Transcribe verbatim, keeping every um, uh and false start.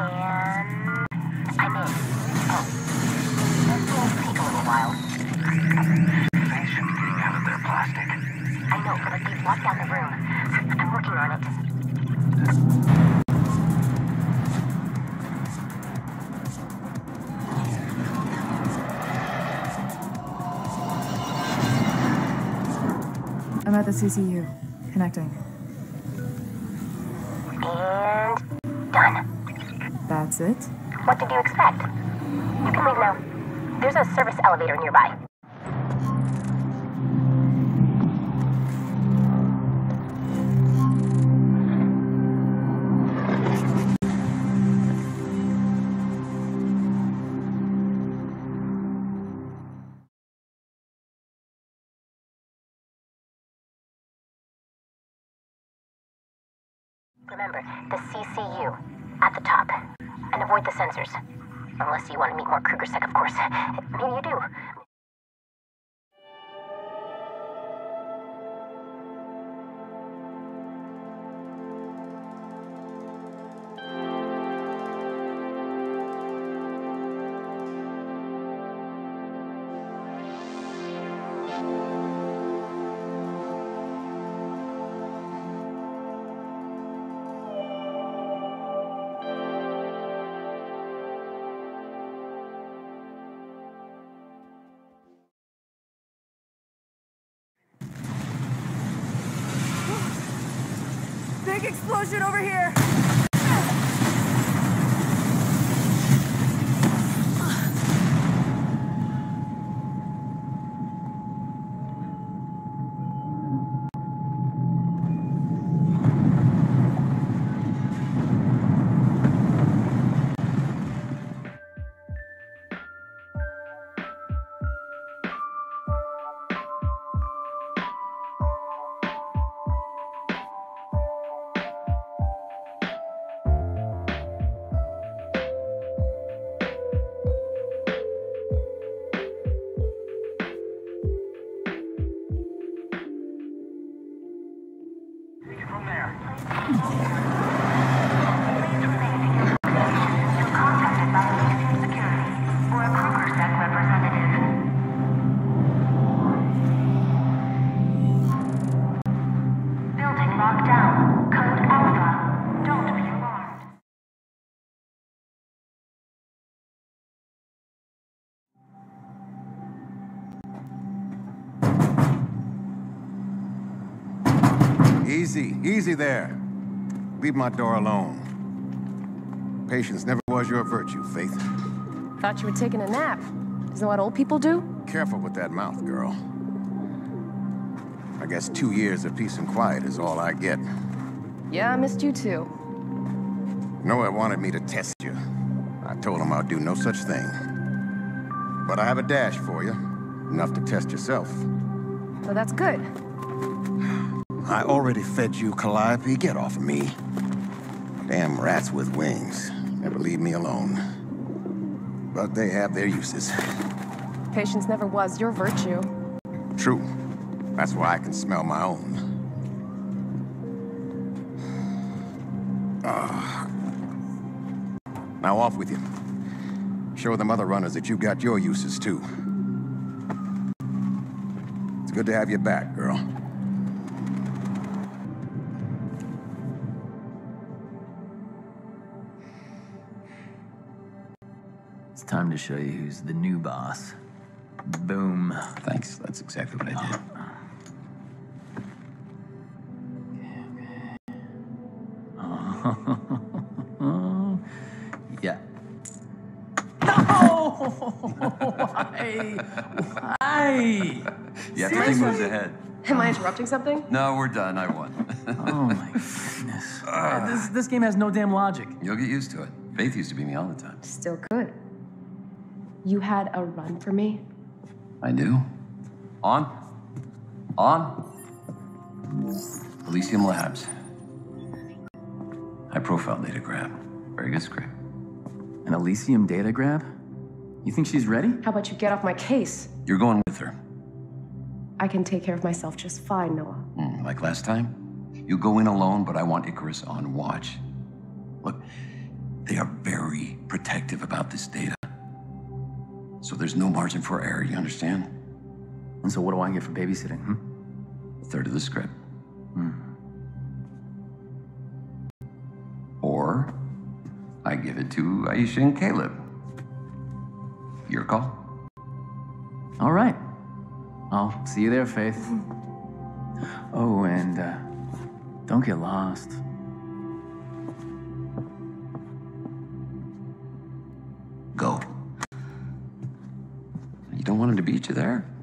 And I'm in. Oh. This will take a little while. They should be getting out of their plastic. I know, but they've locked down the room. I'm working on it. I'm at the C C U. Connecting. And... done. That's it? What did you expect? You can leave now. There's a service elevator nearby. Remember, the C C U, at the top, and avoid the sensors. Unless you want to meet more K-Sec, of course. Maybe you do. Big explosion over here! Easy, easy there. Leave my door alone. Patience never was your virtue, Faith. Thought you were taking a nap. Isn't what old people do? Careful with that mouth, girl. I guess two years of peace and quiet is all I get. Yeah, I missed you too. Noah wanted me to test you. I told him I'd do no such thing. But I have a dash for you. Enough to test yourself. Well, that's good. I already fed you, Calliope. Get off of me. Damn rats with wings. Never leave me alone. But they have their uses. Patience never was your virtue. True. That's why I can smell my own. Uh. Now off with you. Show them other runners that you've got your uses, too. It's good to have you back, girl. Time to show you who's the new boss. Boom. Thanks, that's exactly what I did. Oh. Yeah. No! Why? Why? Yeah, everything moves ahead. Am I interrupting something? No, we're done. I won. Oh my goodness. Uh, this, this game has no damn logic. You'll get used to it. Faith used to beat me all the time. Still could. You had a run for me? I do. On. On. Elysium Labs. High profile data grab. Very good script. An Elysium data grab? You think she's ready? How about you get off my case? You're going with her. I can take care of myself just fine, Noah. Mm, like last time? You go in alone, but I want Icarus on watch. Look, They are very protective about this data. So there's no margin for error, you understand? And so what do I get for babysitting, hmm? A third of the script. Hmm. Or I give it to Aisha and Caleb. Your call. All right. I'll see you there, Faith. Oh, and uh, don't get lost. Go. You don't want him to beat you there.